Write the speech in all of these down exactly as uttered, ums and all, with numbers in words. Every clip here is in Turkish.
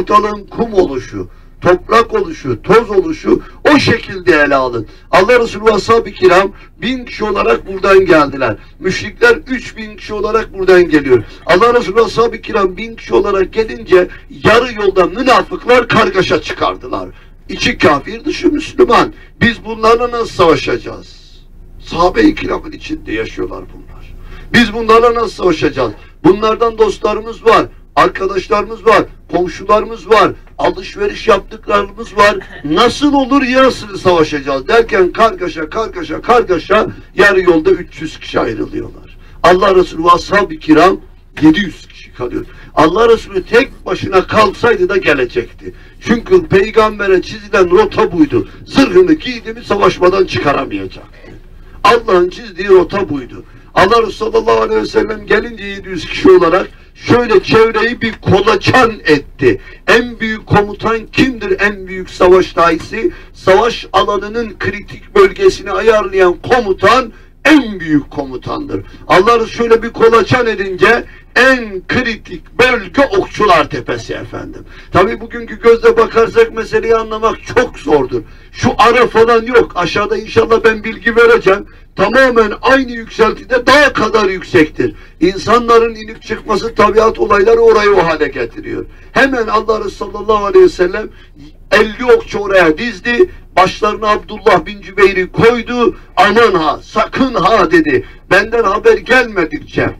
ortalığın kum oluşu, toprak oluşu, toz oluşu o şekilde ele alın. Allah Resulü ve ashab-ı kiram bin kişi olarak buradan geldiler. Müşrikler üç bin kişi olarak buradan geliyor. Allah Resulü ve ashab-ı kiram bin kişi olarak gelince yarı yolda münafıklar kargaşa çıkardılar. İçi kafir, dışı Müslüman. Biz bunlarla nasıl savaşacağız? Sahabe-i kiramın içinde yaşıyorlar bunlar. Biz bunlarla nasıl savaşacağız? Bunlardan dostlarımız var, arkadaşlarımız var, komşularımız var, alışveriş yaptıklarımız var. Nasıl olur yarısını savaşacağız derken kargaşa kargaşa kargaşa yarı yolda üç yüz kişi ayrılıyorlar. Allah Resulü ve ashab-ı kiram yedi yüz kişi kalıyor. Allah Resulü tek başına kalsaydı da gelecekti. Çünkü peygambere çizilen rota buydu. Zırhını giydi mi savaşmadan çıkaramayacaktı. Allah'ın çizdiği rota buydu. Allah Resulü sallallahu aleyhi ve sellem gelince yedi yüz kişi olarak şöyle çevreyi bir kolaçan etti. En büyük komutan kimdir? En büyük savaş dahisi, savaş alanının kritik bölgesini ayarlayan komutan en büyük komutandır. Allah Resulü şöyle bir kolaçan edince en kritik bölge Okçular Tepesi efendim. Tabi bugünkü gözle bakarsak meseleyi anlamak çok zordur. Şu ara falan yok. Aşağıda inşallah ben bilgi vereceğim. Tamamen aynı yükseltide daha kadar yüksektir. İnsanların inip çıkması tabiat olayları orayı o hale getiriyor. Hemen Allah Resulü sallallahu aleyhi ve sellem elli okçu oraya dizdi. Başlarına Abdullah bin Cübeyr'i koydu. Aman ha, sakın ha dedi. Benden haber gelmedikçe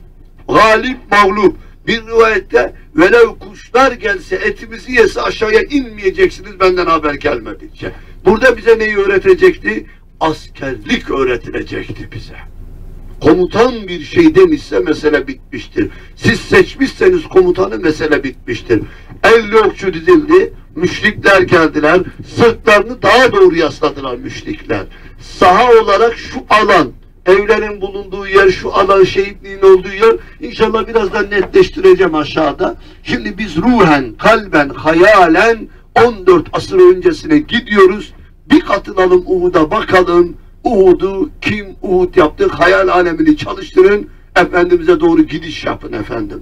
galip mağlup. Bir rivayette velev kuşlar gelse etimizi yese aşağıya inmeyeceksiniz benden haber gelmedikçe. Burada bize neyi öğretecekti? Askerlik öğretilecekti bize. Komutan bir şey demişse mesele bitmiştir. Siz seçmişseniz komutanı mesele bitmiştir. elli okçu dizildi. Müşrikler geldiler. Sırtlarını daha doğru yasladılar müşrikler. Saha olarak şu alan, evlerin bulunduğu yer, şu alan, şehitliğin olduğu yer, inşallah birazdan netleştireceğim aşağıda. Şimdi biz ruhen, kalben, hayalen on dört asır öncesine gidiyoruz. Bir katılalım Uhud'a, bakalım Uhud'u kim Uhud yaptık, hayal alemini çalıştırın, Efendimiz'e doğru gidiş yapın efendim.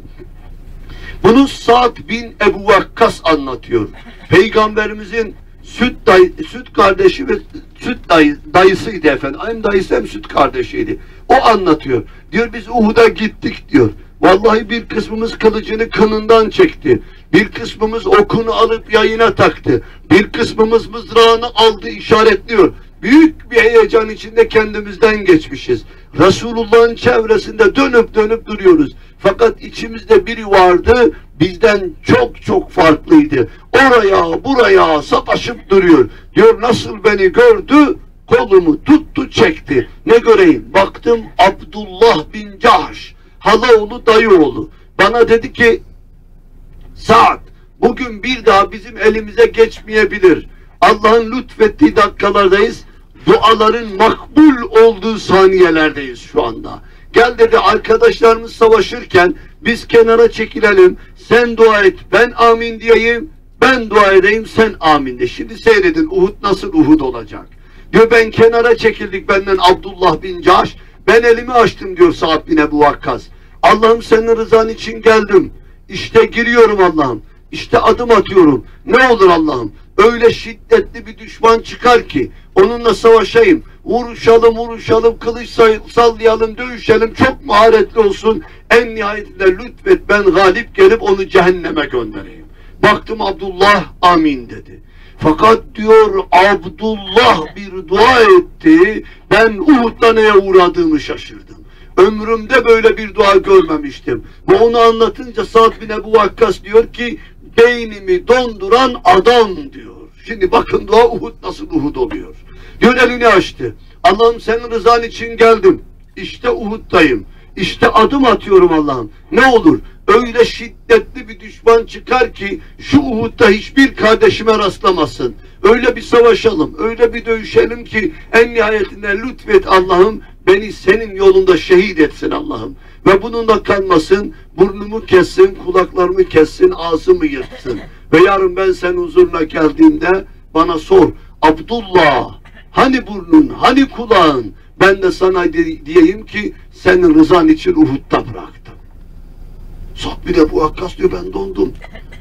Bunu Sa'd bin Ebi Vakkas anlatıyor. Peygamberimizin süt, dayı, süt kardeşi ve süt dayı, dayısıydı efendim. Hem dayısı hem süt kardeşiydi. O anlatıyor. Diyor biz Uhud'a gittik diyor. Vallahi bir kısmımız kılıcını kınından çekti. Bir kısmımız okunu alıp yayına taktı. Bir kısmımız mızrağını aldı, işaretliyor. Büyük bir heyecan içinde kendimizden geçmişiz. Resulullah'ın çevresinde dönüp dönüp duruyoruz. Fakat içimizde biri vardı, bizden çok çok farklıydı. Oraya buraya sataşıp duruyor. Diyor nasıl beni gördü, kolumu tuttu çekti. Ne göreyim? Baktım Abdullah bin Cahş, halaoğlu dayıoğlu. Bana dedi ki Sa'd, bugün bir daha bizim elimize geçmeyebilir. Allah'ın lütfettiği dakikalardayız. Duaların makbul olduğu saniyelerdeyiz şu anda. Gel dedi, arkadaşlarımız savaşırken biz kenara çekilelim. Sen dua et, ben amin diyeyim. Ben dua edeyim, sen amin de. Şimdi seyredin Uhud nasıl Uhud olacak. Diyor ben kenara çekildik benden Abdullah bin Cahş. Ben elimi açtım diyor Sa'd bin Ebi Vakkas. Allah'ım senin rızan için geldim. İşte giriyorum Allah'ım. İşte adım atıyorum. Ne olur Allah'ım. Öyle şiddetli bir düşman çıkar ki onunla savaşayım. Vuruşalım, vuruşalım, kılıç sallayalım, dövüşelim. Çok maharetli olsun. En nihayetinde lütfet ben galip gelip onu cehenneme göndereyim. Baktım Abdullah amin dedi. Fakat diyor Abdullah bir dua etti. Ben Uhud'da neye uğradığımı şaşırdım. Ömrümde böyle bir dua görmemiştim. Bu onu anlatınca Sa'd bin Ebi Vakkas diyor ki beynimi donduran adam diyor. Şimdi bakın dua Uhud nasıl Uhud oluyor. Diyor elini açtı. Allah'ım senin rızan için geldim. İşte Uhud'dayım. İşte adım atıyorum Allah'ım. Ne olur öyle şiddetli bir düşman çıkar ki şu Uhud'da hiçbir kardeşime rastlamasın. Öyle bir savaşalım, öyle bir dövüşelim ki en nihayetinde lütfet Allah'ım beni senin yolunda şehit etsin Allah'ım. Ve bununla kanmasın, burnumu kessin, kulaklarımı kessin, ağzımı yırtsın. Ve yarın ben senin huzuruna geldiğimde bana sor. Abdullah, hani burnun, hani kulağın? Ben de sana diyeyim ki senin rızan için Uhud'da bıraktım. Sa'd bin Ebi Vakkas diyor ben dondum.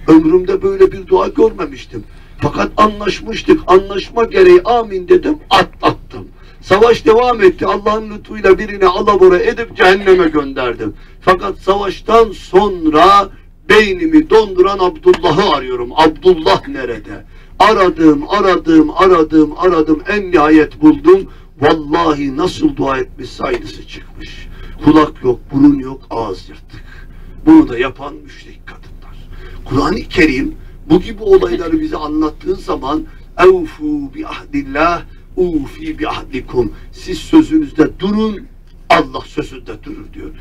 Ömrümde böyle bir dua görmemiştim. Fakat anlaşmıştık. Anlaşma gereği amin dedim, atlattım. Savaş devam etti. Allah'ın lütfuyla birini alabora edip cehenneme gönderdim. Fakat savaştan sonra beynimi donduran Abdullah'ı arıyorum. Abdullah nerede? Aradım, aradım, aradım, aradım. En nihayet buldum. Vallahi nasıl dua etmiş, aynısı çıkmış. Kulak yok, burun yok, ağız yırtık. Bunu da yapan müşrik kadınlar. Kur'an-ı Kerim bu gibi olayları bize anlattığı zaman evfu bi ahdillah ufi bi ahdikum. Siz sözünüzde durun, Allah sözünde durur diyor.